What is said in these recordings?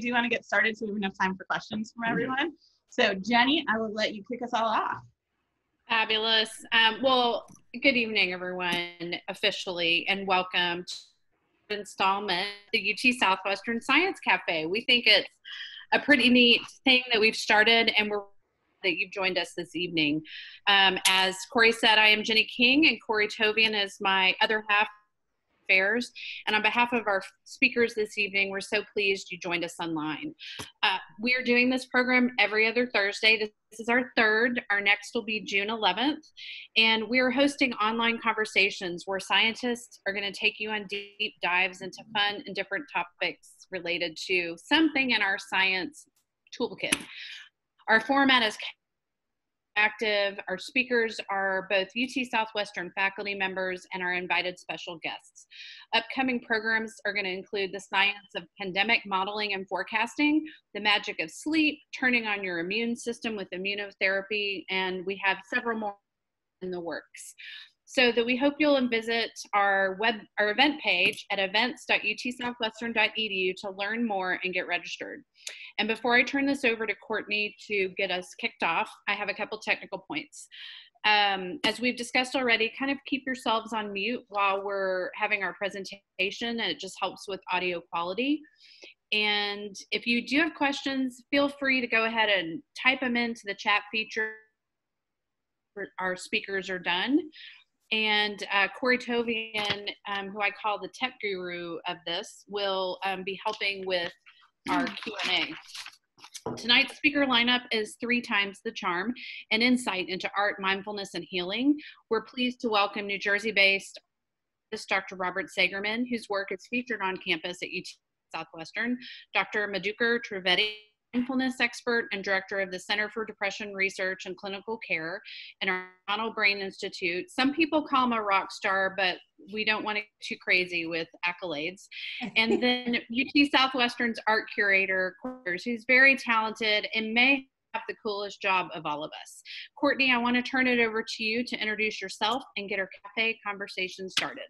do want to get started so we have enough time for questions from everyone. So Jenny, I will let you kick us all off. Fabulous. Well, good evening, everyone, officially, and welcome to installment of the UT Southwestern Science Café. We think it's a pretty neat thing that we've started, and we're that you've joined us this evening. As Corey said, I am Jenny King, and Corey Tovian is my other half affairs. And on behalf of our speakers this evening, we're so pleased you joined us online. We are doing this program every other Thursday. This is our third. Our next will be June 11th. And we are hosting online conversations where scientists are going to take you on deep dives into fun and different topics related to something in our science toolkit. Our format is active. Our speakers are both UT Southwestern faculty members and our invited special guests. Upcoming programs are going to include the science of pandemic modeling and forecasting, the magic of sleep, turning on your immune system with immunotherapy, and we have several more in the works. So that we hope you'll visit our event page at events.utsouthwestern.edu to learn more and get registered. And before I turn this over to Courtney to get us kicked off, I have a couple technical points. As we've discussed already, kind of keep yourselves on mute while we're having our presentation, and it just helps with audio quality. And if you do have questions, feel free to go ahead and type them into the chat feature after our speakers are done. And Corey Tovian, who I call the tech guru of this, will be helping with our Q&A. Tonight's speaker lineup is 3 times the charm, an insight into art, mindfulness, and healing. We're pleased to welcome New Jersey-based artist Dr. Robert Sagerman, whose work is featured on campus at UT Southwestern, Dr. Madhukar Trivedi, mindfulness expert and director of the Center for Depression Research and Clinical Care and our O'Donnell Brain Institute. Some people call him a rock star, but we don't want to get too crazy with accolades. And then UT Southwestern's art curator, who's very talented and may have the coolest job of all of us. Courtney, I want to turn it over to you to introduce yourself and get our cafe conversation started.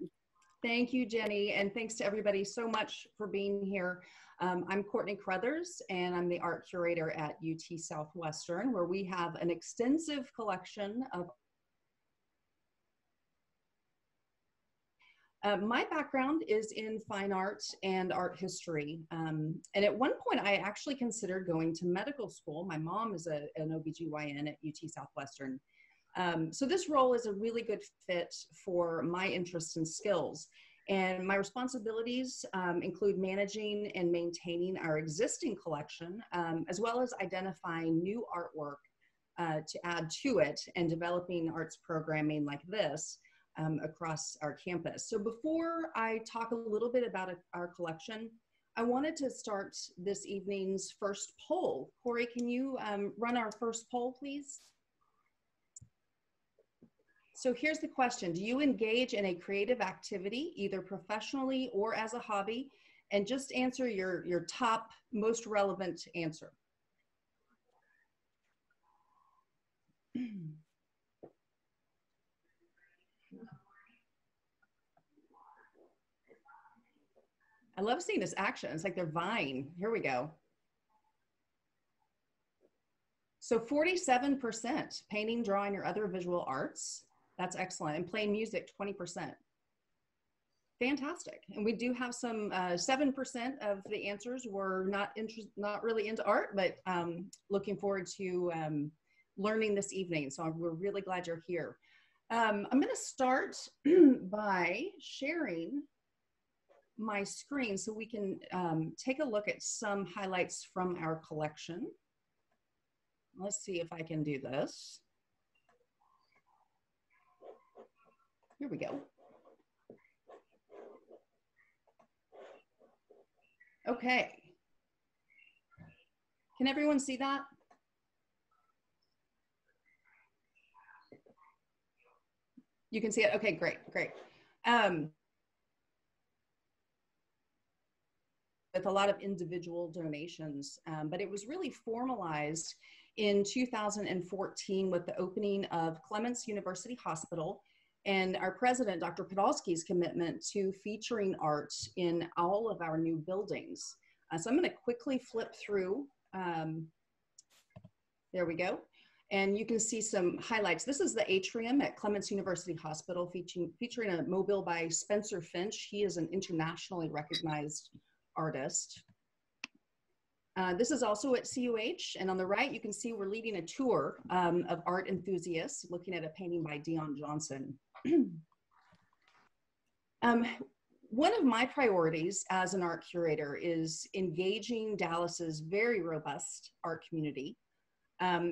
Thank you, Jenny, and thanks to everybody so much for being here. I'm Courtney Crothers, and I'm the art curator at UT Southwestern, where we have an extensive collection of my background is in fine art and art history. And at one point, I actually considered going to medical school. My mom is an OBGYN at UT Southwestern. So this role is a really good fit for my interests and skills. And my responsibilities include managing and maintaining our existing collection, as well as identifying new artwork to add to it and developing arts programming like this across our campus. So before I talk a little bit about our collection, I wanted to start this evening's first poll. Corey, can you run our first poll, please? So here's the question. Do you engage in a creative activity, either professionally or as a hobby? And just answer your top, most relevant answer. I love seeing this action. It's like they're vying. Here we go. So 47% painting, drawing, or other visual arts. That's excellent. And playing music, 20%. Fantastic. And we do have some 7% of the answers were not really into art, but looking forward to learning this evening. So we're really glad you're here. I'm going to start by sharing my screen so we can take a look at some highlights from our collection. Let's see if I can do this. Here we go. Okay. Can everyone see that? You can see it? Okay, great, great. With a lot of individual donations, but it was really formalized in 2014 with the opening of Clements University Hospital and our president, Dr. Podolsky's commitment to featuring art in all of our new buildings. So I'm going to quickly flip through. There we go. And you can see some highlights. This is the atrium at Clements University Hospital featuring a mobile by Spencer Finch. He is an internationally recognized artist. This is also at CUH. And on the right, you can see we're leading a tour of art enthusiasts looking at a painting by Dion Johnson. One of my priorities as an art curator is engaging Dallas's very robust art community.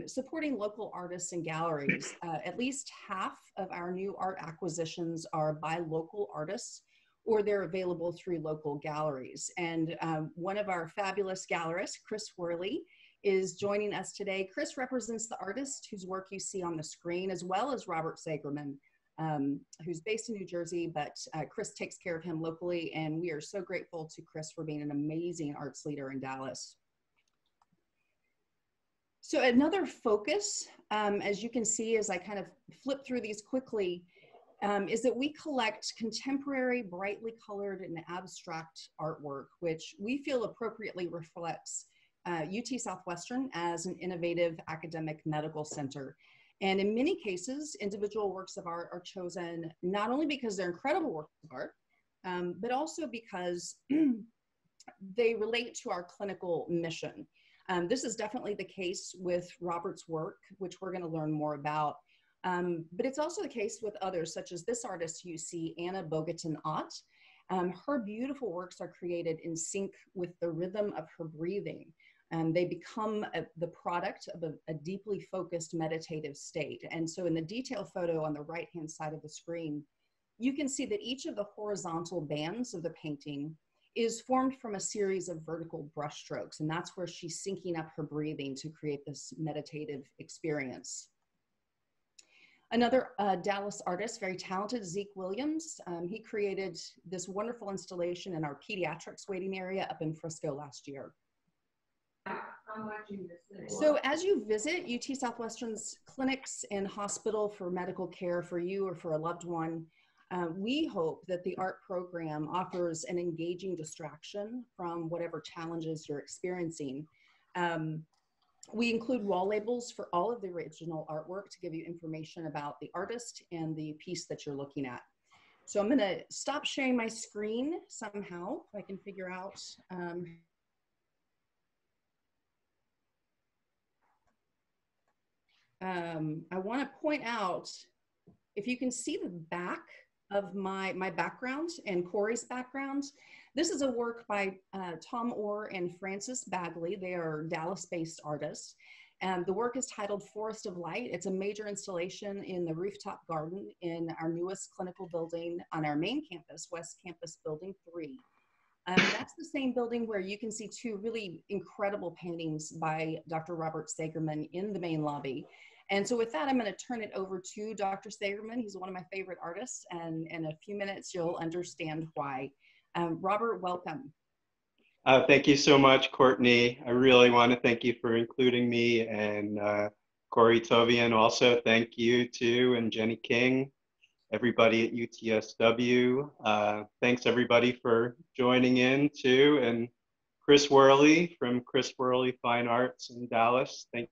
Supporting local artists and galleries. At least half of our new art acquisitions are by local artists, or they're available through local galleries. And one of our fabulous gallerists, Chris Worley, is joining us today. Chris represents the artist whose work you see on the screen, as well as Robert Sagerman, who's based in New Jersey, but Chris takes care of him locally. And we are so grateful to Chris for being an amazing arts leader in Dallas. So another focus, as you can see, as I kind of flip through these quickly, is that we collect contemporary, brightly colored and abstract artwork, which we feel appropriately reflects UT Southwestern as an innovative academic medical center. And in many cases, individual works of art are chosen not only because they're incredible works of art, but also because they relate to our clinical mission. This is definitely the case with Robert's work, which we're going to learn more about. But it's also the case with others, such as this artist you see, Anna Bogatin Ott. Her beautiful works are created in sync with the rhythm of her breathing. They become the product of a deeply focused meditative state. And so in the detail photo on the right-hand side of the screen, you can see that each of the horizontal bands of the painting is formed from a series of vertical brushstrokes, and that's where she's syncing up her breathing to create this meditative experience. Another Dallas artist, very talented, Zeke Williams. He created this wonderful installation in our pediatrics waiting area up in Frisco last year. I'm watching this. So as you visit UT Southwestern's clinics and hospital for medical care for you or for a loved one, we hope that the art program offers an engaging distraction from whatever challenges you're experiencing. We include wall labels for all of the original artwork to give you information about the artist and the piece that you're looking at. So I'm going to stop sharing my screen somehow, if I can figure out. I want to point out, if you can see the back of my background and Corey's background. This is a work by Tom Orr and Francis Bagley. They are Dallas-based artists. The work is titled Forest of Light. It's a major installation in the rooftop garden in our newest clinical building on our main campus, West Campus Building 3. That's the same building where you can see two really incredible paintings by Dr. Robert Sagerman in the main lobby. And so with that, I'm going to turn it over to Dr. Sagerman. He's one of my favorite artists, and in a few minutes, you'll understand why. Robert, welcome. Thank you so much, Courtney. I really want to thank you for including me, and Corey Tovian also, thank you too, and Jenny King, everybody at UTSW. Thanks everybody for joining in too, and Chris Worley from Chris Worley Fine Arts in Dallas. Thank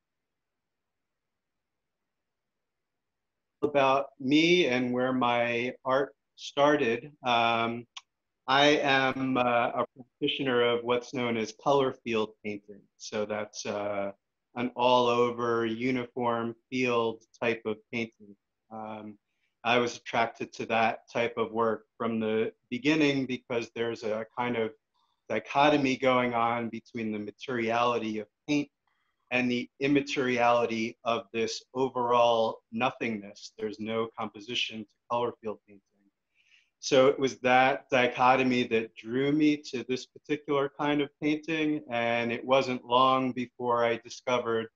about me and where my art started. I am a practitioner of what's known as color field painting. So that's an all over uniform field type of painting. I was attracted to that type of work from the beginning because there's a kind of dichotomy going on between the materiality of paint and the immateriality of this overall nothingness. There's no composition to color field painting. So it was that dichotomy that drew me to this particular kind of painting, and it wasn't long before I discovered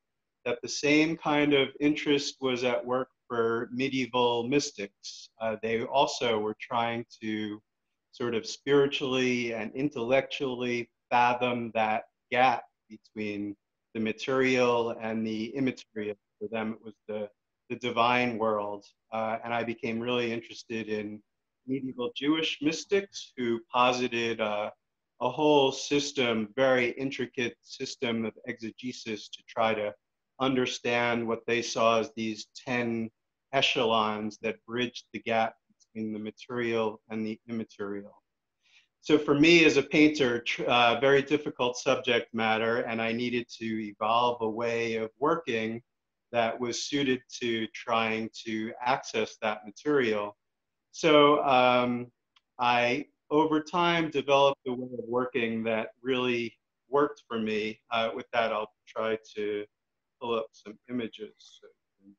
that the same kind of interest was at work for medieval mystics. They also were trying to sort of spiritually and intellectually fathom that gap between the material and the immaterial. For them, it was the divine world. And I became really interested in medieval Jewish mystics who posited a whole system, very intricate system of exegesis to try to understand what they saw as these 10 echelons that bridged the gap between the material and the immaterial. So for me as a painter, very difficult subject matter, and I needed to evolve a way of working that was suited to trying to access that material. So I, over time, developed a way of working that really worked for me. With that, I'll try to pull up some images so you can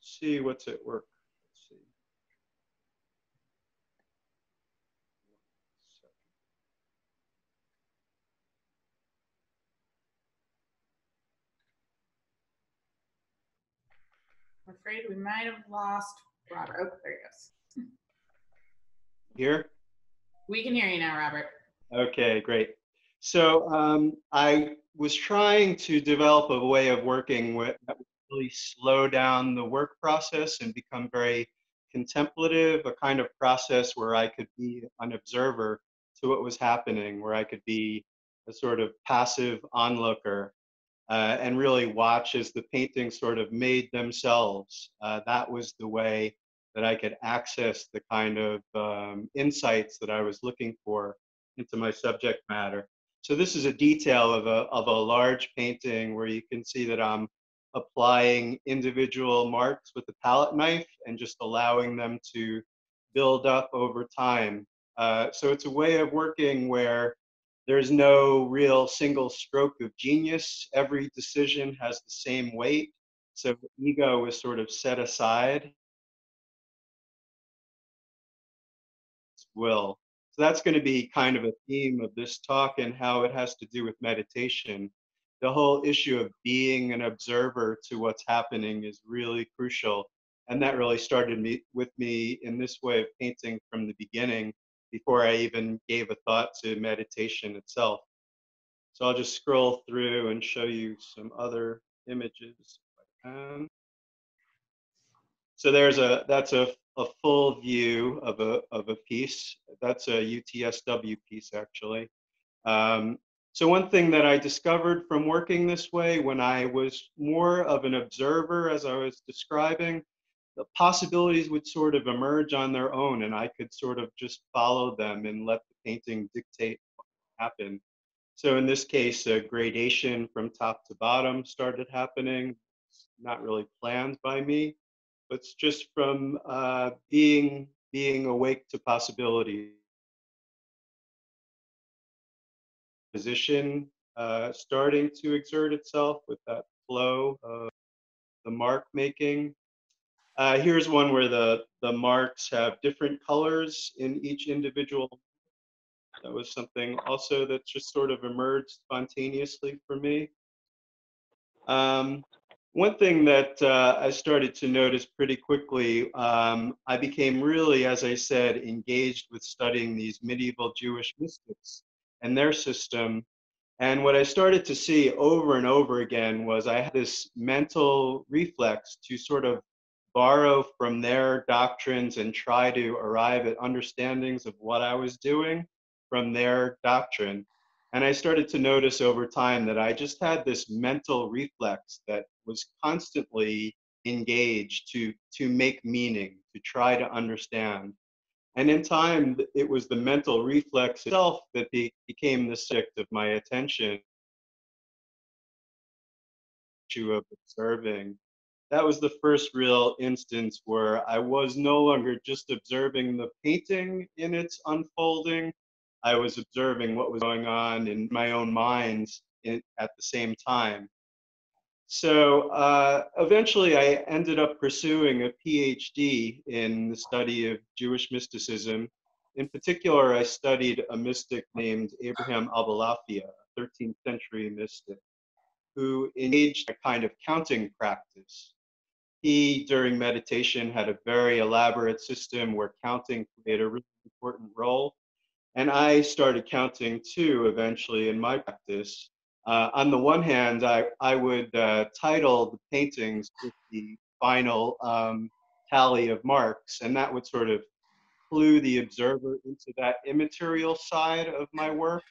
see what's at work. Let's see. I'm afraid we might have lost Robert. Oh, there he goes. Here? We can hear you now, Robert. Okay, great. So I was trying to develop a way of working that would really slow down the work process and become very contemplative, a kind of process where I could be an observer to what was happening, where I could be a sort of passive onlooker and really watch as the paintings sort of made themselves. That was the way that I could access the kind of insights that I was looking for into my subject matter. So this is a detail of a large painting where you can see that I'm applying individual marks with a palette knife and just allowing them to build up over time. So it's a way of working where there's no real single stroke of genius. Every decision has the same weight. So ego is sort of set aside. Will. So that's going to be kind of a theme of this talk and how it has to do with meditation. The whole issue of being an observer to what's happening is really crucial. And that really started with me in this way of painting from the beginning before I even gave a thought to meditation itself. So I'll just scroll through and show you some other images if I can. So there's a full view of a piece. That's a UTSW piece, actually. So one thing that I discovered from working this way, when I was more of an observer, as I was describing, the possibilities would sort of emerge on their own, and I could sort of just follow them and let the painting dictate what happened. So in this case, a gradation from top to bottom started happening. It's not really planned by me. But it's just from being awake to possibility. Position starting to exert itself with that flow of the mark making. Here's one where the marks have different colors in each individual. That was something also that just sort of emerged spontaneously for me. One thing that I started to notice pretty quickly, I became really, as I said, engaged with studying these medieval Jewish mystics and their system. And what I started to see over and over again was I had this mental reflex to sort of borrow from their doctrines and try to arrive at understandings of what I was doing from their doctrine. And I started to notice over time that I just had this mental reflex that was constantly engaged to make meaning, to try to understand. And in time, it was the mental reflex itself that became the subject of my attention. Of observing. That was the first real instance where I was no longer just observing the painting in its unfolding, I was observing what was going on in my own mind at the same time. So eventually I ended up pursuing a PhD in the study of Jewish mysticism. In particular, I studied a mystic named Abraham Abulafia, a 13th century mystic, who engaged in a kind of counting practice. He, during meditation, had a very elaborate system where counting played a really important role. And I started counting too, eventually, in my practice. On the one hand, I would title the paintings with the final tally of marks, and that would sort of clue the observer into that immaterial side of my work.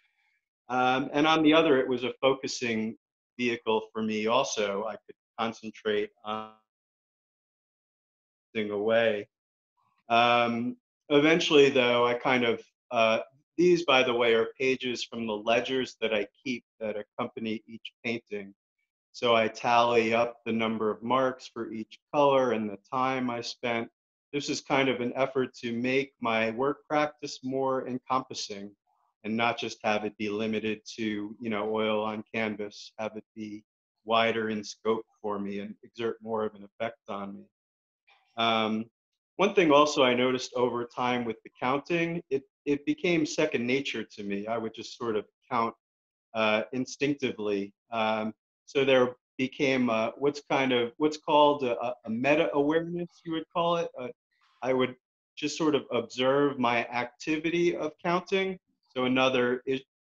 And on the other, it was a focusing vehicle for me also. I could concentrate on away. Eventually, though, I kind of, these, by the way, are pages from the ledgers that I keep that accompany each painting. So I tally up the number of marks for each color and the time I spent. This is kind of an effort to make my work practice more encompassing and not just have it be limited to, you know, oil on canvas, have it be wider in scope for me and exert more of an effect on me. One thing also I noticed over time with the counting, it became second nature to me. I would just sort of count instinctively. So there became what's called a meta-awareness, you would call it. I would just sort of observe my activity of counting. So another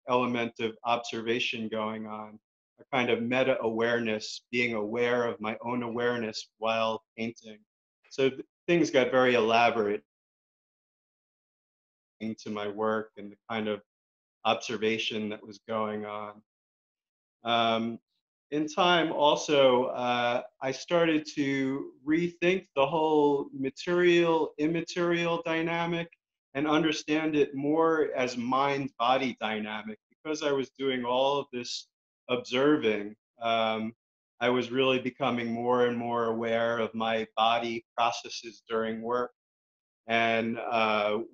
element of observation going on, a kind of meta-awareness, being aware of my own awareness while painting. So things got very elaborate into my work and the kind of observation that was going on. In time also, I started to rethink the whole material, immaterial dynamic and understand it more as mind-body dynamic. Because I was doing all of this observing, I was really becoming more and more aware of my body processes during work. And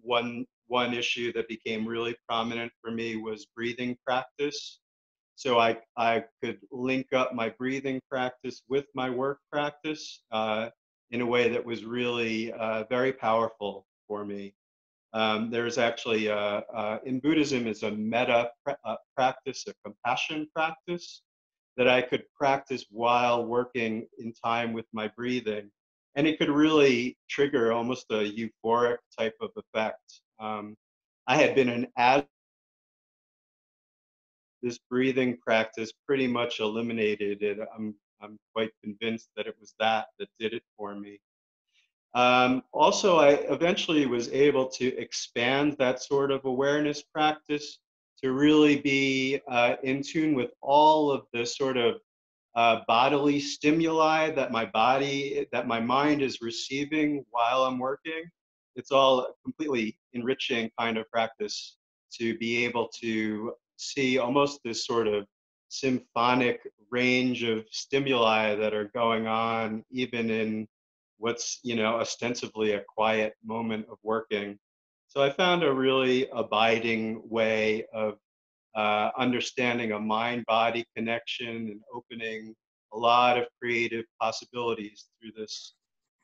one issue that became really prominent for me was breathing practice. So I could link up my breathing practice with my work practice in a way that was really very powerful for me. There's actually, in Buddhism, is a metta practice, a compassion practice, that I could practice while working in time with my breathing. And it could really trigger almost a euphoric type of effect. I had been an addict. This breathing practice pretty much eliminated it. I'm quite convinced that it was that did it for me. Also, I eventually was able to expand that sort of awareness practice to really be in tune with all of the sort of bodily stimuli that my mind is receiving while I'm working. It's all a completely enriching kind of practice to be able to see almost this sort of symphonic range of stimuli that are going on, even in what's, you know, ostensibly a quiet moment of working. So I found a really abiding way of understanding a mind-body connection and opening a lot of creative possibilities through this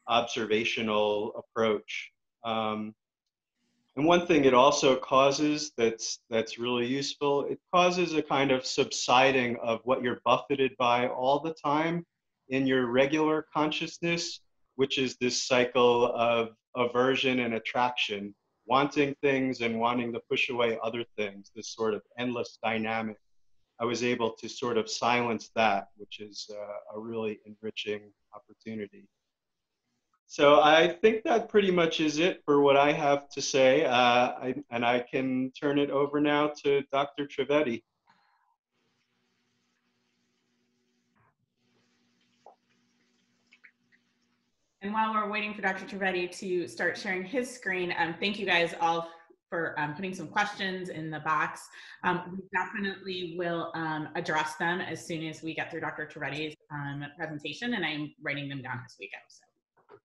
observational approach. And one thing it also causes that's really useful, it causes a kind of subsiding of what you're buffeted by all the time in your regular consciousness, which is this cycle of aversion and attraction. Wanting things and wanting to push away other things, this sort of endless dynamic. I was able to sort of silence that, which is a really enriching opportunity. So I think that pretty much is it for what I have to say. And I can turn it over now to Dr. Trivedi. And while we're waiting for Dr. Trivedi to start sharing his screen, thank you guys all for putting some questions in the box. We definitely will address them as soon as we get through Dr. Trivedi's presentation, and I'm writing them down as we go, so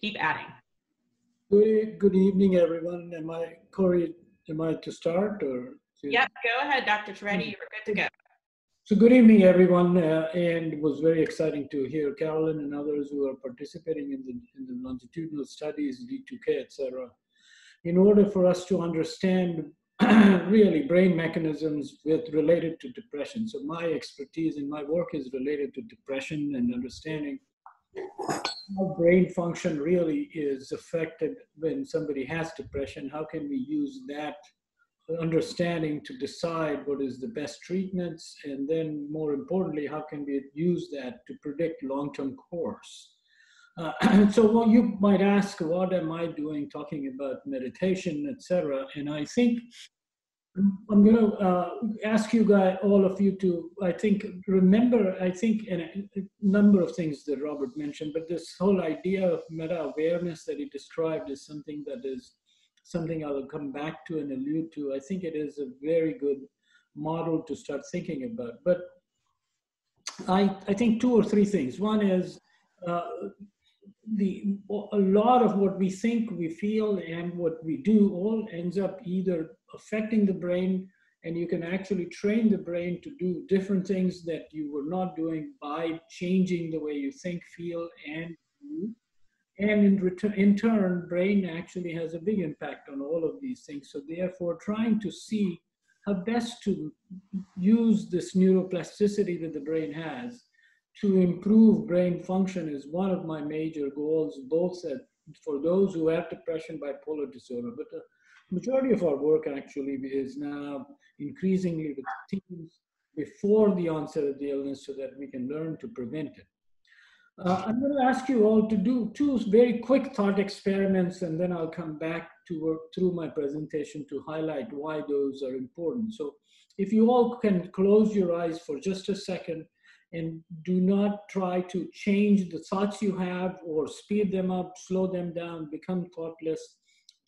keep adding. Good evening, everyone. Am I, Corey, am I to start? Or? Yep, go ahead, Dr. Trivedi, you're good to go. So good evening, everyone, and it was very exciting to hear Carolyn and others who are participating in the longitudinal studies, D2K, etc. In order for us to understand really brain mechanisms related to depression. So my expertise in my work is related to depression and understanding how brain function really is affected when somebody has depression. How can we use that understanding to decide what is the best treatments, and then more importantly, how can we use that to predict long-term course So what you might ask, what am I doing talking about meditation, etc.? And I think I'm going to ask you guys, all of you, to, I think, remember, I think, a number of things that Robert mentioned, but this whole idea of meta-awareness that he described is something that is something I will come back to and allude to. I think it is a very good model to start thinking about. But I think two or three things. One is a lot of what we think, we feel, and what we do all ends up either affecting the brain, and you can actually train the brain to do different things that you were not doing by changing the way you think, feel, and do. And in turn, brain actually has a big impact on all of these things. So therefore, trying to see how best to use this neuroplasticity that the brain has to improve brain function is one of my major goals, both for those who have depression, bipolar disorder, but the majority of our work actually is now increasingly with teens before the onset of the illness so that we can learn to prevent it. I'm going to ask you all to do two very quick thought experiments, and then I'll come back to work through my presentation to highlight why those are important. So if you all can close your eyes for just a second and do not try to change the thoughts you have or speed them up, slow them down, become thoughtless.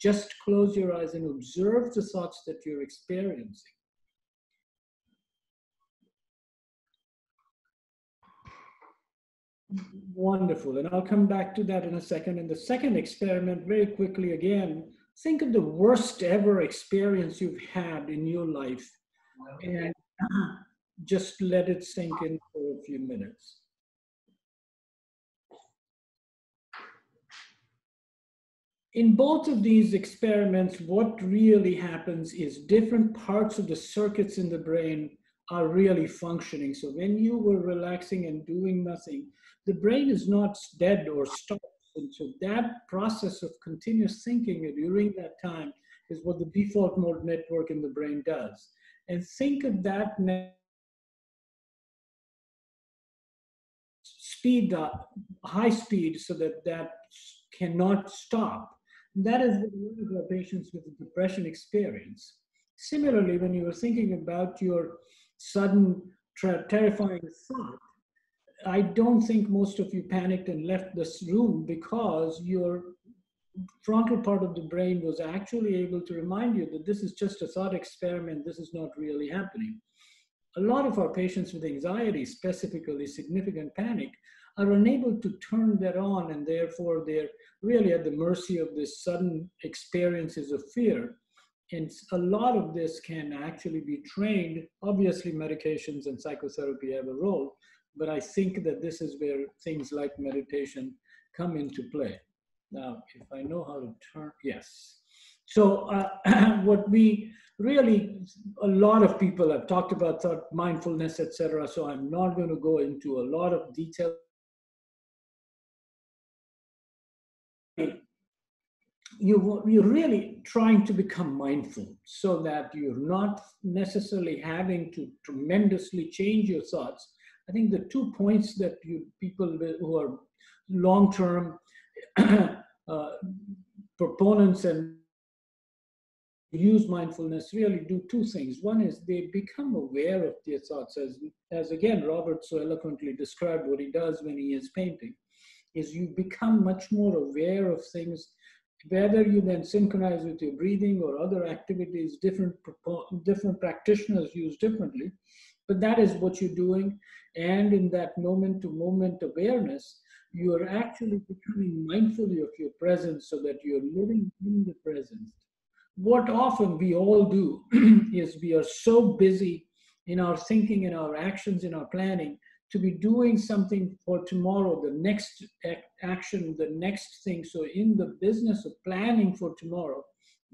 Just close your eyes and observe the thoughts that you're experiencing. Wonderful, and I'll come back to that in a second. And the second experiment, very quickly again, think of the worst ever experience you've had in your life and just let it sink in for a few minutes. In both of these experiments, what really happens is different parts of the circuits in the brain are really functioning. So when you were relaxing and doing nothing, the brain is not dead or stopped. And so that process of continuous thinking during that time is what the default mode network in the brain does. And think of that network speed up, high speed, so that that cannot stop. That is the patients with depression experience. Similarly, when you were thinking about your sudden terrifying thought, I don't think most of you panicked and left this room because your frontal part of the brain was actually able to remind you that this is just a thought experiment, this is not really happening. A lot of our patients with anxiety, specifically significant panic, are unable to turn that on, and therefore they're really at the mercy of this sudden experiences of fear. And a lot of this can actually be trained. Obviously, medications and psychotherapy have a role, but I think that this is where things like meditation come into play. Now, if I know how to turn, yes. So what we really, a lot of people have talked about thought, mindfulness, etc. So I'm not going to go into a lot of detail. You're really trying to become mindful so that you're not necessarily having to tremendously change your thoughts. I think the two points that you people who are long-term proponents and use mindfulness really do two things. One is they become aware of their thoughts, as again Robert so eloquently described what he does when he is painting, is you become much more aware of things, whether you then synchronize with your breathing or other activities. Different practitioners use differently, but that is what you're doing. And in that moment-to-moment awareness, you are actually becoming mindful of your presence so that you're living in the present. What often we all do is we are so busy in our thinking, in our actions, in our planning, to be doing something for tomorrow, the next action, the next thing. So in the business of planning for tomorrow,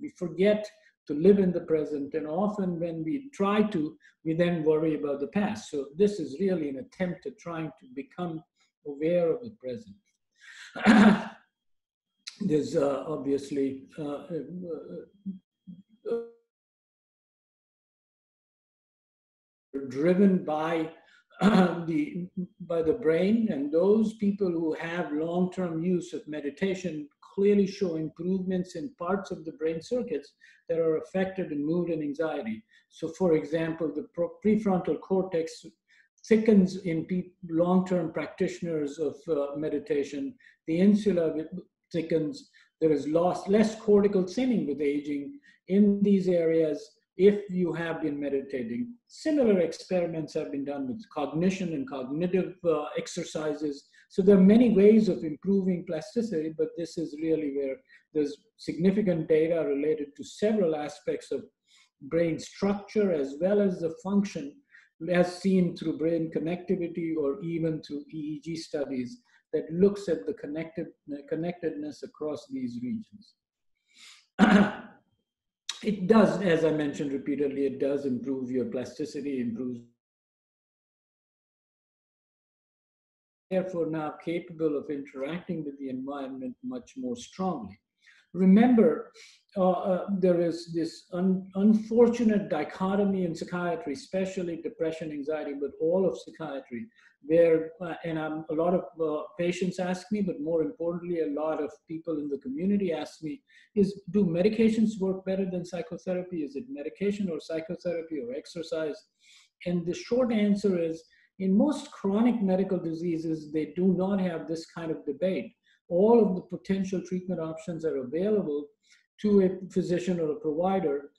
we forget to live in the present. And often when we try to, we then worry about the past. So this is really an attempt at trying to become aware of the present. There's obviously driven by by the brain, and those people who have long-term use of meditation clearly show improvements in parts of the brain circuits that are affected in mood and anxiety. So for example, the prefrontal cortex thickens in long-term practitioners of meditation, the insula thickens, there is less cortical thinning with aging in these areas if you have been meditating. Similar experiments have been done with cognition and cognitive exercises. So there are many ways of improving plasticity, but this is really where there's significant data related to several aspects of brain structure as well as the function as seen through brain connectivity or even through EEG studies that looks at the connectedness across these regions. It does, as I mentioned repeatedly, it does improve your plasticity, improves. Therefore now capable of interacting with the environment much more strongly. Remember, there is this unfortunate dichotomy in psychiatry, especially depression, anxiety, but all of psychiatry, where, a lot of patients ask me, but more importantly, a lot of people in the community ask me, is do medications work better than psychotherapy? Is it medication or psychotherapy or exercise? And the short answer is, in most chronic medical diseases, they do not have this kind of debate. All of the potential treatment options are available to a physician or a provider,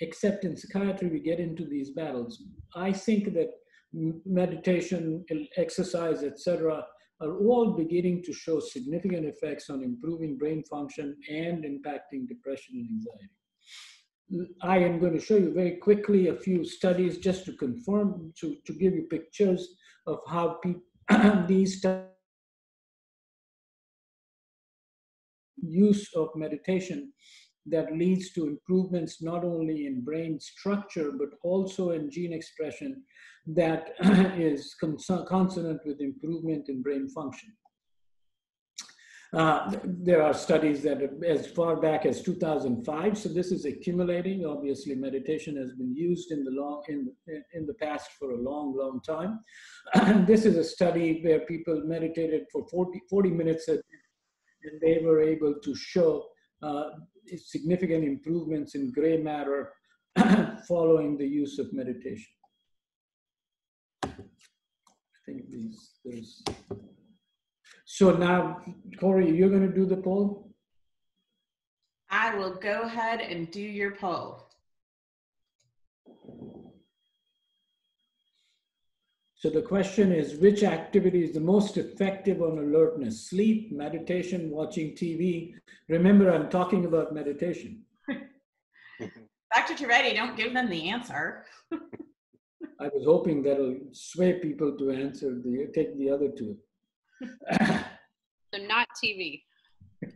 except in psychiatry, we get into these battles. I think that meditation, exercise, etc., are all beginning to show significant effects on improving brain function and impacting depression and anxiety. I am going to show you very quickly a few studies just to confirm, to give you pictures of how these studies use of meditation that leads to improvements not only in brain structure, but also in gene expression that is consonant with improvement in brain function. There are studies that are as far back as 2005, so this is accumulating. Obviously, meditation has been used in the past for a long, long time. This is a study where people meditated for 40 minutes a day, and they were able to show significant improvements in gray matter following the use of meditation. I think there's... So now, Corey, you're going to do the poll? I will go ahead and do your poll. So the question is, which activity is the most effective on alertness? Sleep, meditation, watching TV? Remember, I'm talking about meditation. Dr. Trivedi, don't give them the answer. I was hoping that'll sway people to answer take the other two. So not TV.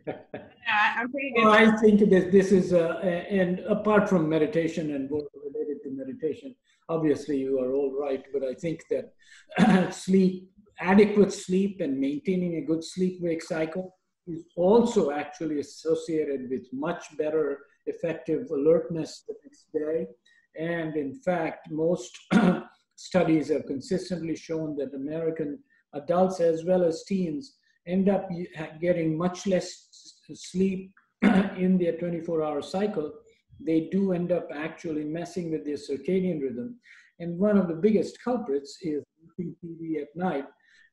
I'm pretty good. Well, I think that this is, and apart from meditation and what related to meditation, obviously you are all right, but I think that sleep, adequate sleep and maintaining a good sleep-wake cycle is also actually associated with much better effective alertness the next day. And in fact, most studies have consistently shown that American adults as well as teens end up getting much less sleep in their 24-hour cycle. They do end up actually messing with their circadian rhythm. And one of the biggest culprits is TV at night.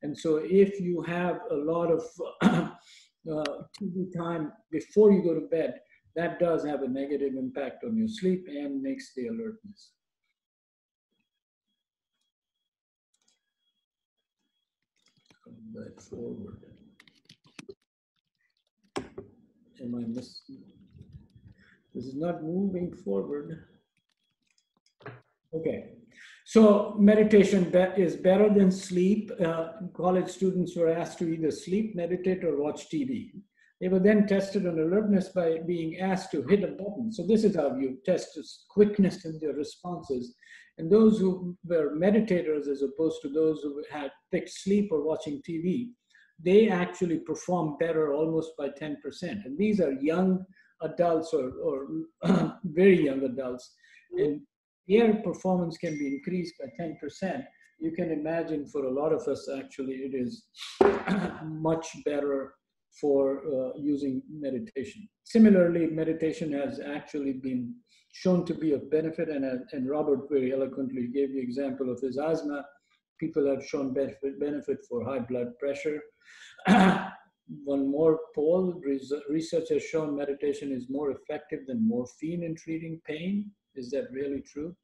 And so if you have a lot of TV time before you go to bed, that does have a negative impact on your sleep and makes the alertness. Come back forward. Am I missing? This is not moving forward. Okay, so meditation is better than sleep. College students were asked to either sleep, meditate, or watch TV. They were then tested on alertness by being asked to hit a button. So this is how you test quickness in their responses. And those who were meditators, as opposed to those who had picked sleep or watching TV, they actually perform better almost by 10%. And these are young adults or very young adults, and their performance can be increased by 10%. you can imagine for a lot of us, actually, it is much better for using meditation. Similarly, meditation has actually been shown to be of benefit, and Robert very eloquently gave the example of his asthma. People have shown benefit for high blood pressure. One more poll, research has shown meditation is more effective than morphine in treating pain. Is that really true?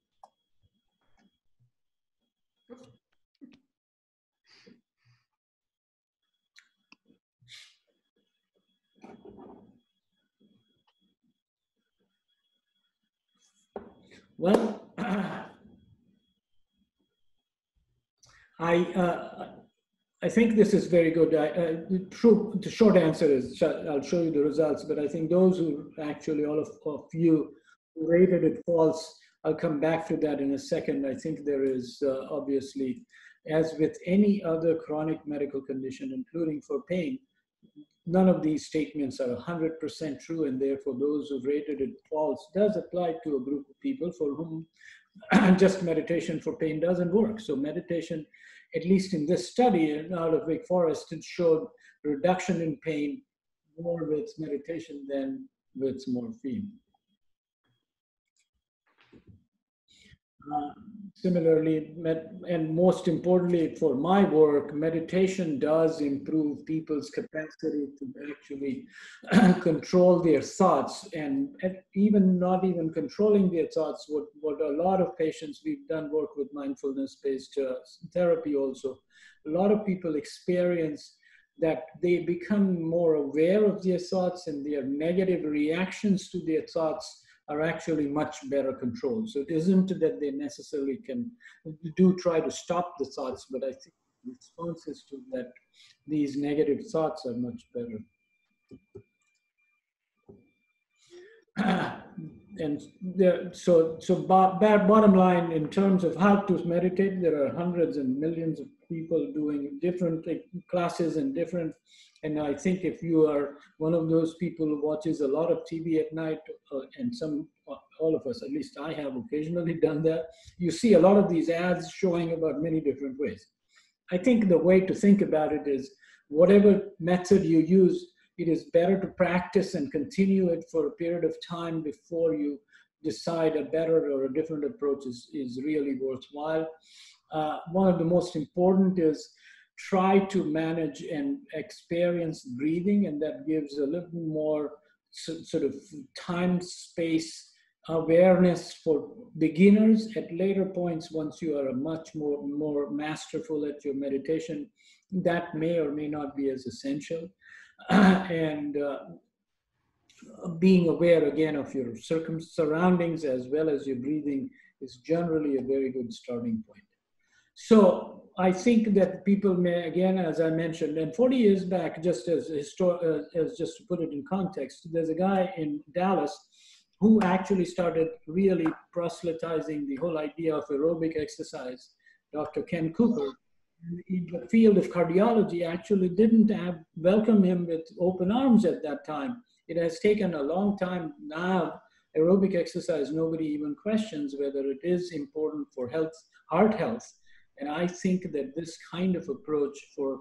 Well, I think this is very good. The short answer is, I'll show you the results, but I think those who actually, all of you rated it false, I'll come back to that in a second. I think there is obviously, as with any other chronic medical condition, including for pain, none of these statements are 100% true, and therefore those who rated it false does apply to a group of people for whom just meditation for pain doesn't work. So meditation, at least in this study out of Wake Forest, it showed reduction in pain more with meditation than with morphine. Similarly, and most importantly for my work, meditation does improve people's capacity to actually control their thoughts, and even not even controlling their thoughts. What a lot of patients, we've done work with mindfulness-based therapy also, a lot of people experience that they become more aware of their thoughts, and their negative reactions to their thoughts are actually much better controlled. So it isn't that they necessarily can do try to stop the thoughts, but I think responses to that, these negative thoughts are much better. And there, so bottom line, in terms of how to meditate, there are hundreds and millions of people doing different classes and different, and I think if you are one of those people who watches a lot of TV at night, and all of us, at least I have occasionally done that, you see a lot of these ads showing about many different ways. I think the way to think about it is, whatever method you use, it is better to practice and continue it for a period of time before you decide a better or a different approach is really worthwhile. One of the most important is try to manage and experience breathing, and that gives a little more sort of time, space, awareness for beginners. At later points, once you are much more masterful at your meditation, that may or may not be as essential. And being aware again of your surroundings as well as your breathing is generally a very good starting point. So I think that people may, again, as I mentioned, and 40 years back, just as just to put it in context, there's a guy in Dallas who actually started really proselytizing the whole idea of aerobic exercise, Dr. Ken Cooper. The field of cardiology actually didn't welcome him with open arms at that time. It has taken a long time now. Aerobic exercise, nobody even questions whether it is important for health, heart health. And I think that this kind of approach for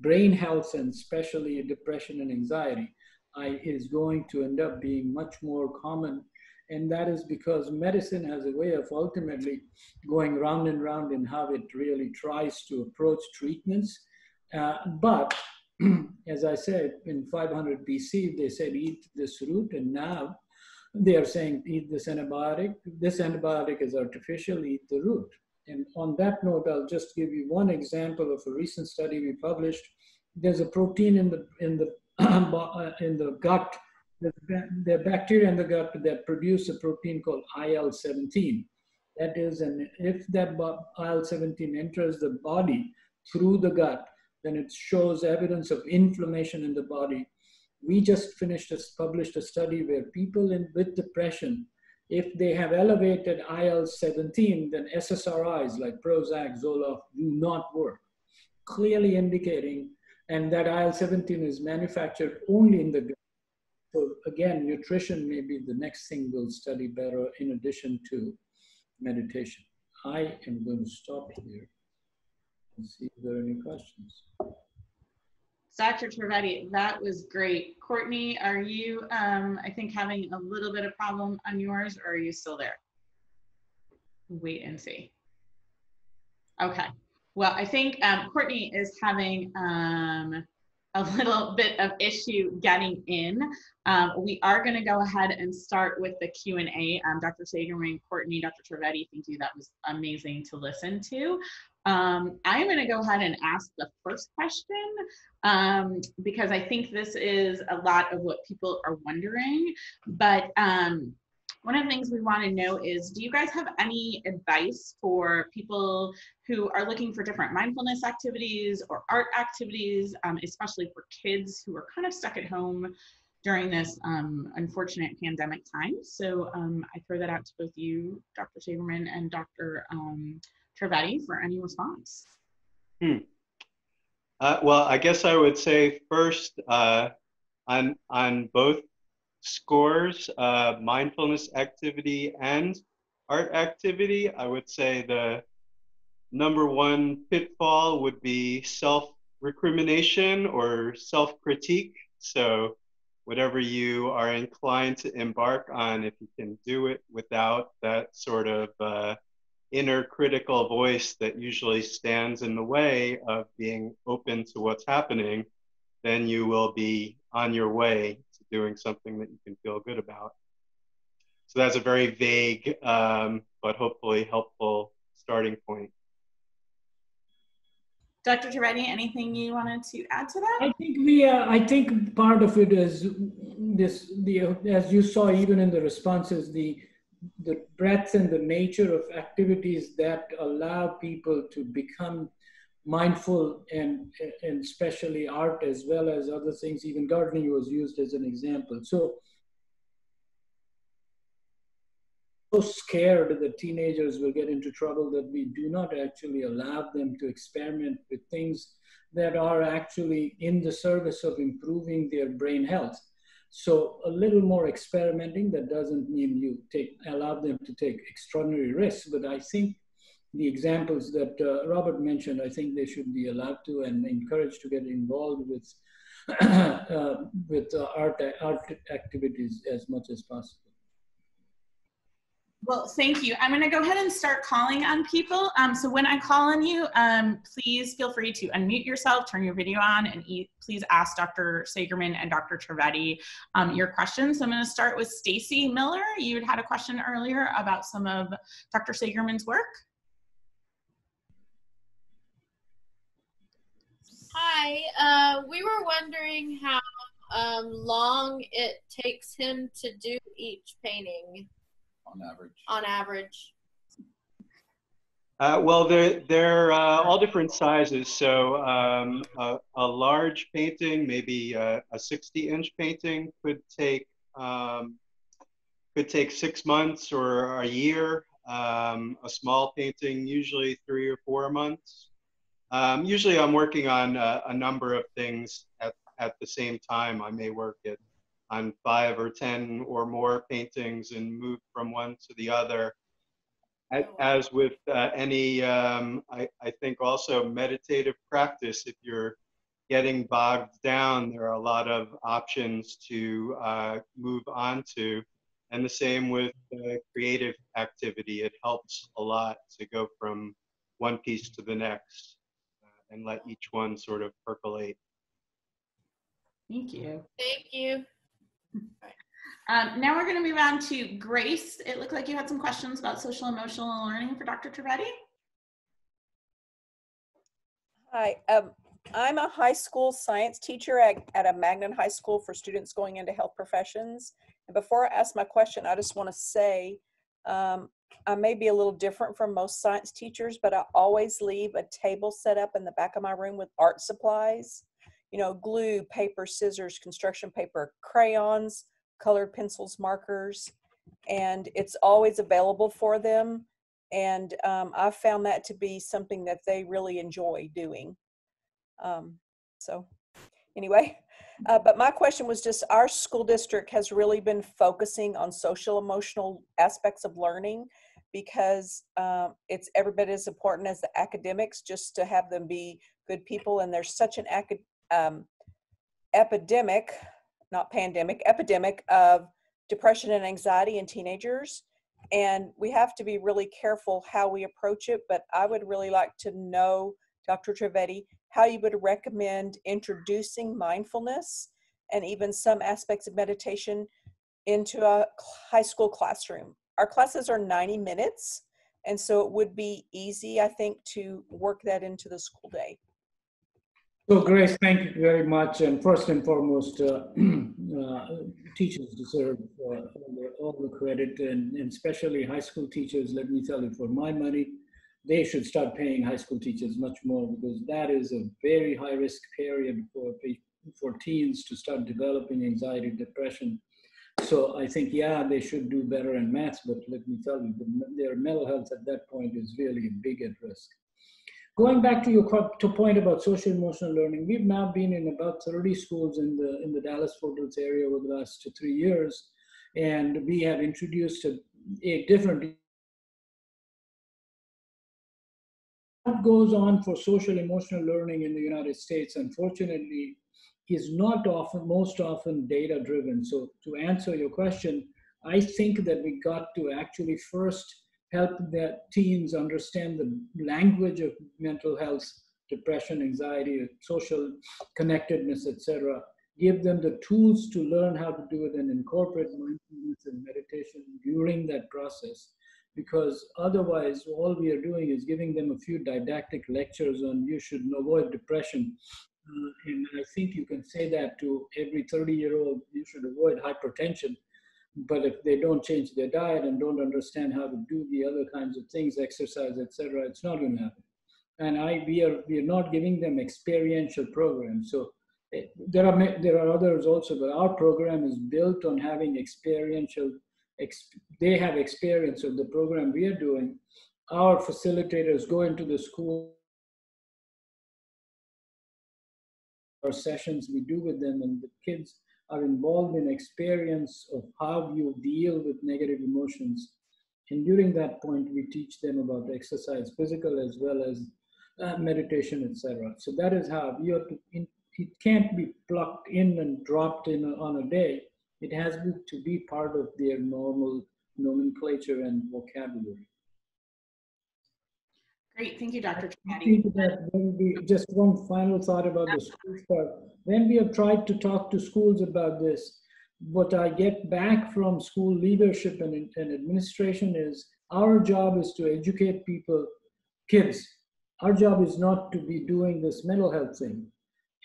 brain health, and especially depression and anxiety, is going to end up being much more common. And that is because medicine has a way of ultimately going round and round in how it really tries to approach treatments. But as I said, in 500 BC, they said, eat this root. And now they are saying, eat this antibiotic. This antibiotic is artificial, eat the root. And on that note, I'll just give you one example of a recent study we published. There's a protein in the gut. The bacteria in the gut that produce a protein called IL-17. That is, and if that IL-17 enters the body through the gut, then it shows evidence of inflammation in the body. We just published a study where people with depression, if they have elevated IL-17, then SSRIs like Prozac, Zoloft do not work, clearly indicating, and that IL-17 is manufactured only in the gut. So again, nutrition may be the next thing we'll study better in addition to meditation. I am going to stop here. and see if there are any questions. Dr. Trivedi, that was great. Courtney, are you, I think, having a little bit of problem on yours, or are you still there? Wait and see. Okay. Well, I think Courtney is having a little bit of issue getting in. We are going to go ahead and start with the Q&A. Dr. Sagerman, Courtney, Dr. Trivedi, thank you. That was amazing to listen to. I'm going to go ahead and ask the first question because I think this is a lot of what people are wondering. But one of the things we want to know is, do you guys have any advice for people who are looking for different mindfulness activities or art activities, especially for kids who are kind of stuck at home during this unfortunate pandemic time? So I throw that out to both you, Dr. Sagerman, and Dr. Trivedi, for any response. Well, I guess I would say first, on both scores, mindfulness activity and art activity, I would say the #1 pitfall would be self-recrimination or self-critique. So whatever you are inclined to embark on, if you can do it without that sort of inner critical voice that usually stands in the way of being open to what's happening, then you will be on your way to doing something that you can feel good about. So that's a very vague, but hopefully helpful starting point. Dr. Trivedi, anything you wanted to add to that? I think I think part of it is this, as you saw even in the responses, the breadth and the nature of activities that allow people to become mindful, and especially art as well as other things. Even gardening was used as an example. So scared that teenagers will get into trouble that we do not actually allow them to experiment with things that are actually in the service of improving their brain health. So a little more experimenting. That doesn't mean you allow them to take extraordinary risks, but I think the examples that Robert mentioned, I think they should be allowed to and encouraged to get involved with art activities as much as possible. Well, thank you. I'm going to go ahead and start calling on people. So when I call on you, please feel free to unmute yourself, turn your video on, and please ask Dr. Sagerman and Dr. Trivedi your questions. So I'm going to start with Stacy Miller. You had a question earlier about some of Dr. Sagerman's work. Hi. We were wondering how long it takes him to do each painting. On average. On average. Well, they're all different sizes. So a large painting, maybe a 60-inch painting, could take 6 months or a year. A small painting, usually 3 or 4 months. Usually, I'm working on a number of things at the same time. I may work on 5 or 10 or more paintings and move from one to the other. As with any, I think also meditative practice, if you're getting bogged down, there are a lot of options to move on to. And the same with creative activity. It helps a lot to go from one piece to the next and let each one sort of percolate. Thank you. Thank you. Now we're going to move on to Grace. It looked like you had some questions about social emotional learning for Dr. Trivedi. Hi, I'm a high school science teacher at a Magnet High School for students going into health professions. And before I ask my question, I just want to say I may be a little different from most science teachers, but I always leave a table set up in the back of my room with art supplies. You know, glue, paper, scissors, construction paper, crayons, colored pencils, markers, and it's always available for them. And I found that to be something that they really enjoy doing. So anyway, But my question was just, our school district has really been focusing on social emotional aspects of learning, because it's every bit as important as the academics, just to have them be good people. And there's such an epidemic, not pandemic, epidemic of depression and anxiety in teenagers. And we have to be really careful how we approach it. But I would really like to know, Dr. Trivedi, how you would recommend introducing mindfulness and even some aspects of meditation into a high school classroom. Our classes are 90 minutes, and so it would be easy, I think, to work that into the school day. So Grace, thank you very much. And first and foremost, teachers deserve all the credit, and especially high school teachers. Let me tell you, for my money, they should start paying high school teachers much more, because that is a very high risk period for teens to start developing anxiety, depression. So I think, yeah, they should do better in maths, but let me tell you, their mental health at that point is really big at risk. Going back to your point about social emotional learning, we've now been in about 30 schools in the Dallas-Fort Worth area over the last 3 years, and we have introduced a different. What goes on for social emotional learning in the United States, unfortunately, is not often, most often, data-driven. So to answer your question, I think that we got to actually first help the teens understand the language of mental health, depression, anxiety, social connectedness, etc. Give them the tools to learn how to do it and incorporate mindfulness and meditation during that process, because otherwise all we are doing is giving them a few didactic lectures on you should avoid depression. And I think you can say that to every 30-year-old, you should avoid hypertension. But if they don't change their diet and don't understand how to do the other kinds of things, exercise, etc., it's not going to happen. And we are not giving them experiential programs. So there are others also, but our program is built on having experiential. They have experience of the program we are doing. Our facilitators go into the school. Our sessions we do with them, and the kids are involved in experience of how you deal with negative emotions. And during that point, we teach them about exercise, physical as well as meditation, etc. So that is how you have to, it can't be plucked in and dropped in on a day. It has to be part of their normal nomenclature and vocabulary. Great, thank you, Dr. Trivedi. Just one final thought about the school part. When we have tried to talk to schools about this, what I get back from school leadership and administration is our job is to educate people, kids. Our job is not to be doing this mental health thing.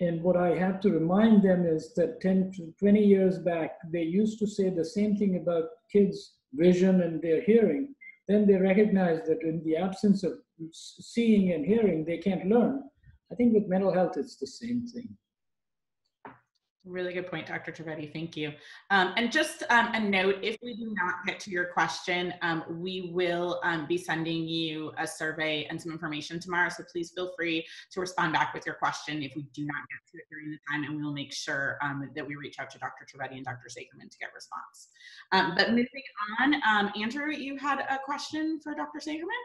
And what I have to remind them is that 10 to 20 years back, they used to say the same thing about kids' vision and their hearing. Then they recognize that in the absence of seeing and hearing, they can't learn. I think with mental health, it's the same thing. Really good point, Dr. Trivedi. Thank you. And just a note, if we do not get to your question, we will be sending you a survey and some information tomorrow. So please feel free to respond back with your question if we do not get to it during the time, and we will make sure that we reach out to Dr. Trivedi and Dr. Sagerman to get a response. But moving on, Andrew, you had a question for Dr. Sagerman?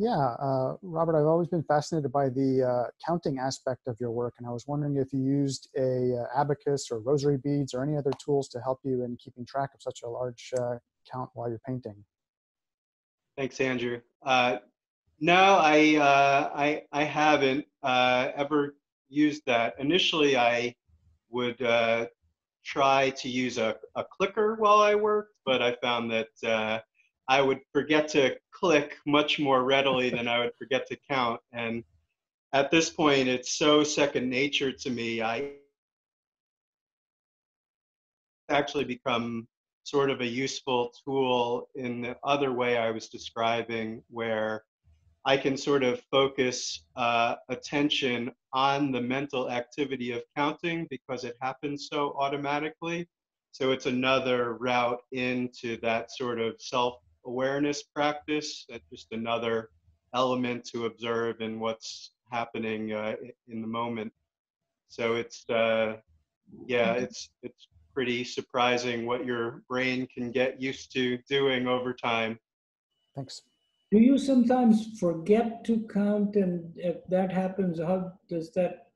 Yeah, Robert, I've always been fascinated by the counting aspect of your work, and I was wondering if you used a abacus or rosary beads or any other tools to help you in keeping track of such a large count while you're painting. Thanks, Andrew. No, I haven't ever used that. Initially, I would try to use a clicker while I worked, but I found that I would forget to click much more readily than I would forget to count. And at this point, it's so second nature to me, I actually become sort of a useful tool in the other way I was describing, where I can sort of focus attention on the mental activity of counting because it happens so automatically. So it's another route into that sort of self-awareness practice, just another element to observe in what's happening in the moment. So it's yeah, it's pretty surprising what your brain can get used to doing over time. Thanks. Do you sometimes forget to count, and if that happens, how does that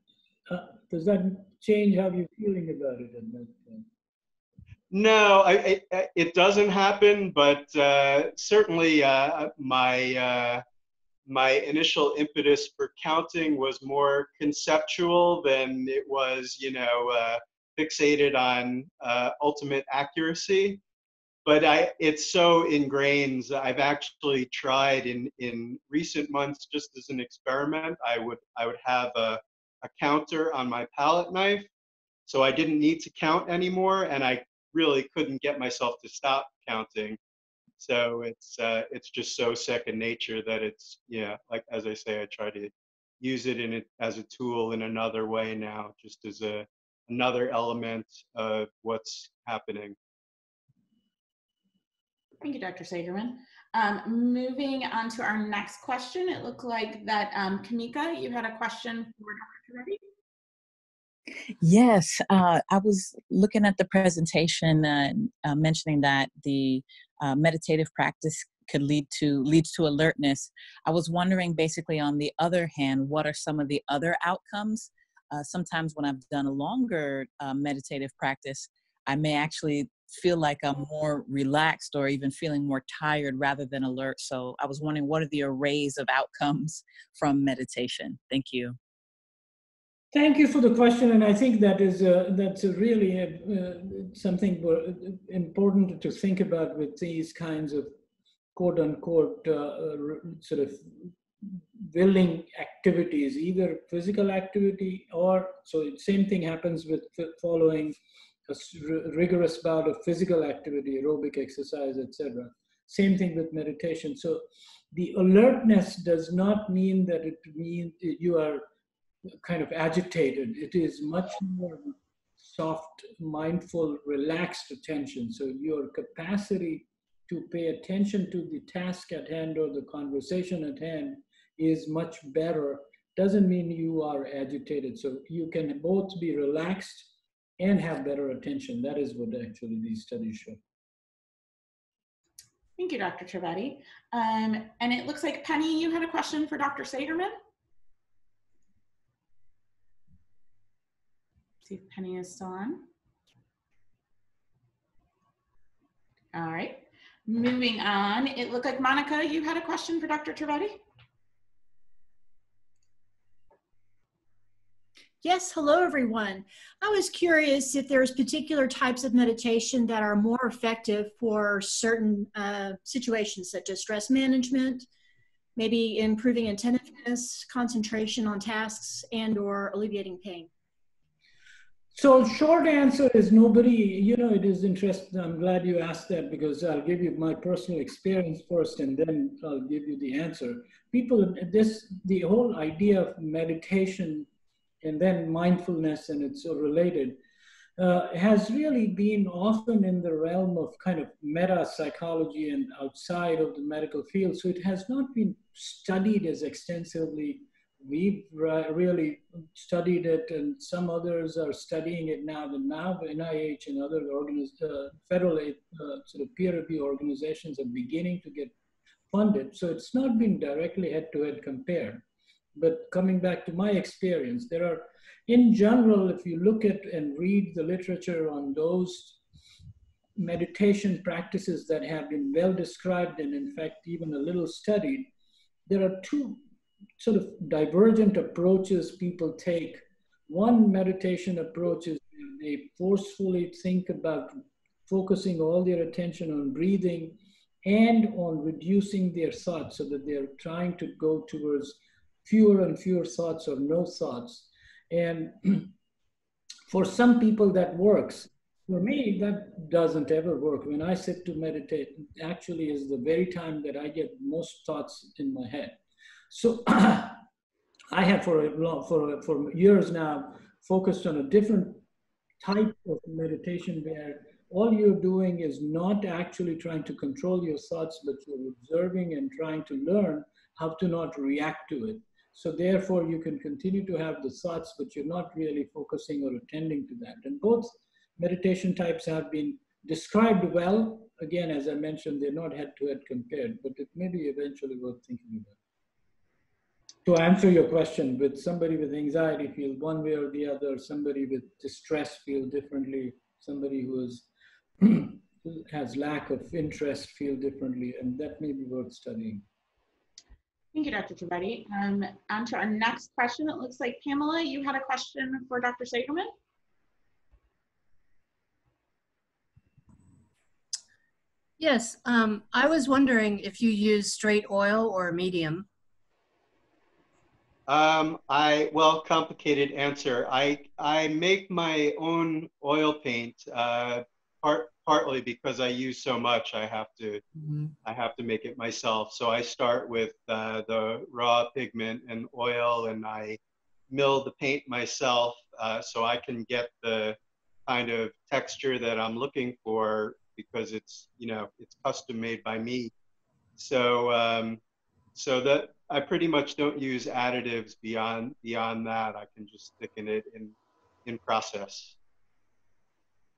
change how you're feeling about it at that point? No, it doesn't happen, but certainly my initial impetus for counting was more conceptual than it was, you know, fixated on ultimate accuracy. But it's so ingrained. I've actually tried in recent months, just as an experiment, I would have a counter on my palette knife, so I didn't need to count anymore, and I really couldn't get myself to stop counting. So it's just so second nature that it's, yeah, like as I say, I try to use it as a tool in another way now, just as another element of what's happening. Thank you, Dr. Sagerman. Moving on to our next question, it looked like that Kanika, you had a question for Dr. Trivedi. Yes, I was looking at the presentation mentioning that the meditative practice could leads to alertness. I was wondering, basically, on the other hand, what are some of the other outcomes? Sometimes when I've done a longer meditative practice, I may actually feel like I'm more relaxed or even feeling more tired rather than alert. So I was wondering, what are the arrays of outcomes from meditation? Thank you. Thank you for the question, and I think that is that's really something important to think about with these kinds of quote-unquote sort of willing activities, either physical activity or, so same thing happens with following a rigorous bout of physical activity, aerobic exercise, etc. Same thing with meditation. So the alertness does not mean that it means you are kind of agitated. It is much more soft, mindful, relaxed attention. So your capacity to pay attention to the task at hand or the conversation at hand is much better. Doesn't mean you are agitated. So you can both be relaxed and have better attention. That is what actually these studies show. Thank you, Dr. Trivedi. And it looks like, Penny, you had a question for Dr. Sagerman? See if Penny is still on. All right, moving on. It looked like, Monica, you had a question for Dr. Trivedi? Yes, hello everyone. I was curious if there's particular types of meditation that are more effective for certain situations, such as stress management, maybe improving attentiveness, concentration on tasks, and or alleviating pain. So short answer is nobody, you know, it is interesting. I'm glad you asked that because I'll give you my personal experience first and then I'll give you the answer. People, the whole idea of meditation and then mindfulness, and it's so related, has really been often in the realm of kind of meta psychology and outside of the medical field. So it has not been studied as extensively. We've really studied it, and some others are studying it now. The NIH and other federal sort of peer review organizations are beginning to get funded. So it's not been directly head-to-head compared. But coming back to my experience, there are, in general, if you look at and read the literature on those meditation practices that have been well described and, in fact, even a little studied, there are two sort of divergent approaches people take. One meditation approach is they forcefully think about focusing all their attention on breathing and on reducing their thoughts so that they're trying to go towards fewer and fewer thoughts or no thoughts. And for some people that works. For me, that doesn't ever work. When I sit to meditate, actually is the very time that I get most thoughts in my head. So I have for years now focused on a different type of meditation where all you're doing is not actually trying to control your thoughts, but you're observing and trying to learn how to not react to it. So therefore, you can continue to have the thoughts, but you're not really focusing or attending to that. And both meditation types have been described well. Again, as I mentioned, they're not head-to-head compared, but it may be eventually worth thinking about. To answer your question, with somebody with anxiety feels one way or the other, somebody with distress feels differently, somebody who is who has lack of interest feel differently, and that may be worth studying. Thank you, Dr. Trivedi. On to our next question. It looks like, Pamela, you had a question for Dr. Sagerman? Yes, I was wondering if you use straight oil or a medium. Well, complicated answer. I make my own oil paint, partly because I use so much. I have to I have to make it myself. So I start with the raw pigment and oil, and I mill the paint myself so I can get the kind of texture that I'm looking for, because it's, you know, it's custom made by me. So so that I pretty much don't use additives beyond that. I can just thicken it in process.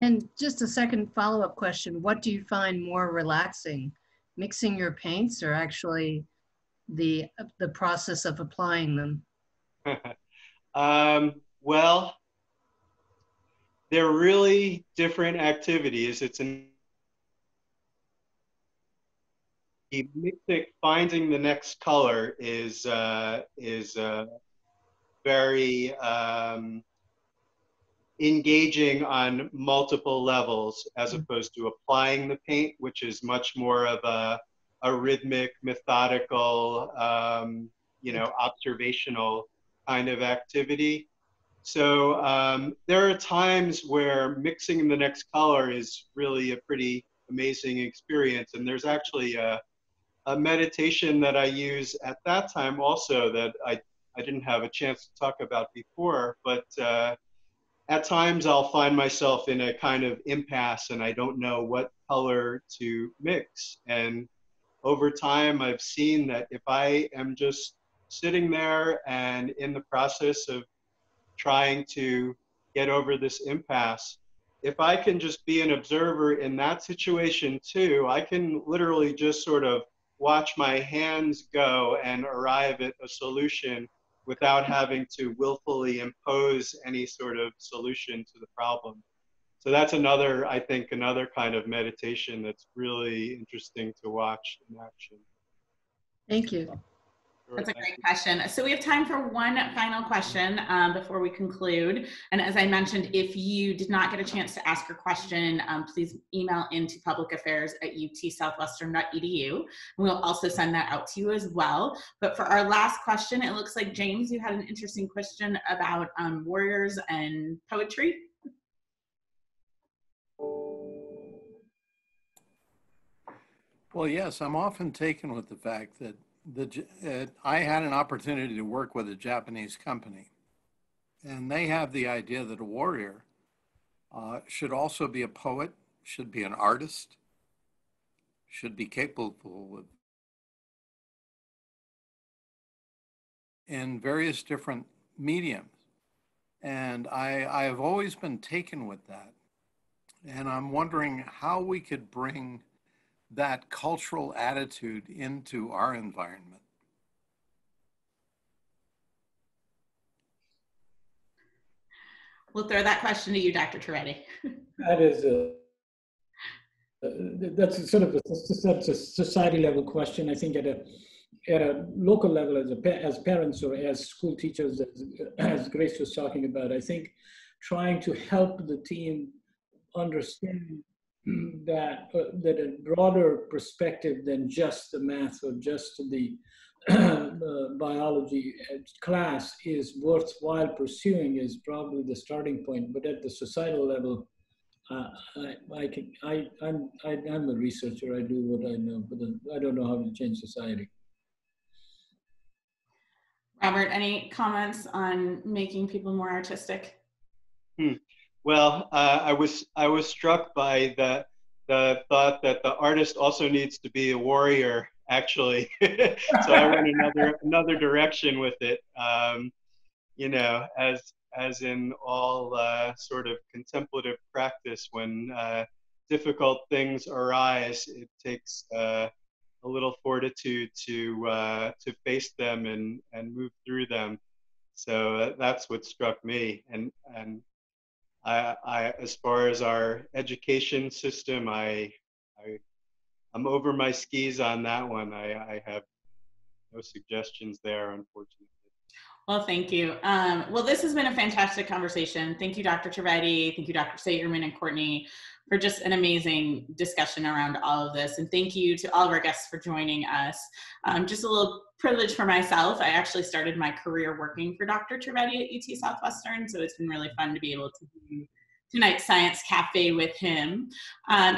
And just a second follow-up question. What do you find more relaxing, mixing your paints or actually the process of applying them? Well, they're really different activities. It's an finding the next color is very engaging on multiple levels, as opposed to applying the paint, which is much more of a rhythmic, methodical, you know, observational kind of activity. So there are times where mixing the next color is really a pretty amazing experience, and there's actually a meditation that I use at that time also that I didn't have a chance to talk about before, but at times I'll find myself in a kind of impasse and I don't know what color to mix. And over time I've seen that if I am just sitting there and in the process of trying to get over this impasse, if I can just be an observer in that situation too, I can literally just sort of watch my hands go and arrive at a solution without having to willfully impose any sort of solution to the problem. So that's another, I think, another kind of meditation that's really interesting to watch in action. Thank you. Sure, that's a great question. So we have time for one final question before we conclude. And as I mentioned, if you did not get a chance to ask your question, please email into publicaffairs@utsouthwestern.edu. And we'll also send that out to you as well. But for our last question, it looks like, James, you had an interesting question about warriors and poetry. Well, yes, I'm often taken with the fact that I had an opportunity to work with a Japanese company, and they have the idea that a warrior should also be a poet, should be an artist, should be capable of in various different mediums. And I have always been taken with that. And I'm wondering how we could bring that cultural attitude into our environment. We'll throw that question to you, Dr. Trivedi. That is that's sort of a society level question. I think at a local level, as parents or as school teachers, as Grace was talking about, I think trying to help the team understand that a broader perspective than just the math or just the biology class is worthwhile pursuing is probably the starting point. But at the societal level, I'm a researcher. I do what I know, but I don't know how to change society. Robert, any comments on making people more artistic? Well, I was struck by the thought that the artist also needs to be a warrior actually. So I went another direction with it. You know, as in all sort of contemplative practice, when difficult things arise, it takes a little fortitude to face them and move through them. So that's what struck me. And I as far as our education system, I'm over my skis on that one. I have no suggestions there, unfortunately. Well, thank you. Well, this has been a fantastic conversation. Thank you, Dr. Trivedi. Thank you, Dr. Sagerman and Courtney, for just an amazing discussion around all of this. And thank you to all of our guests for joining us. Just a little privilege for myself. I actually started my career working for Dr. Trivedi at UT Southwestern, so it's been really fun to be able to do tonight's Science Café with him.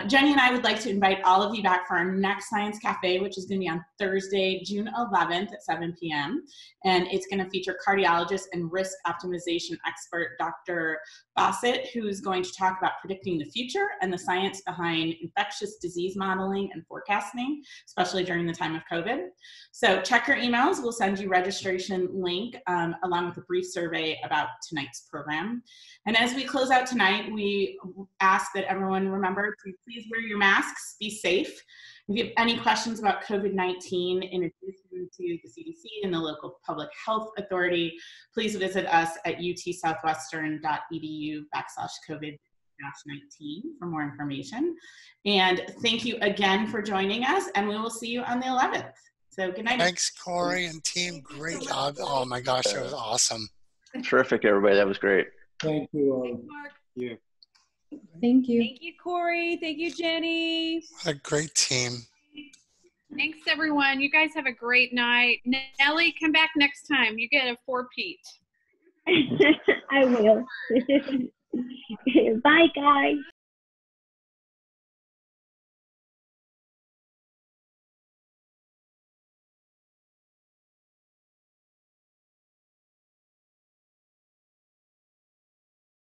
Jenny and I would like to invite all of you back for our next Science Café, which is going to be on Thursday, June 11th at 7 p.m. And it's going to feature cardiologist and risk optimization expert, Dr. Bassett, who's going to talk about predicting the future and the science behind infectious disease modeling and forecasting, especially during the time of COVID. So check your emails. We'll send you registration link along with a brief survey about tonight's program. And as we close out tonight, we ask that everyone remember to please wear your masks, be safe. If you have any questions about COVID-19 in addition to the CDC and the local public health authority, please visit us at utsouthwestern.edu/COVID-19 for more information. And thank you again for joining us, and we will see you on the 11th. So good night. Thanks, Corey and team. Great job. Oh my gosh, that was awesome. Terrific, everybody. That was great. Thank you all. Yeah. Thank you. Thank you, Corey. Thank you, Jenny. What a great team. Thanks, everyone. You guys have a great night. Nellie, come back next time. You get a four-peat. I will. Bye, guys.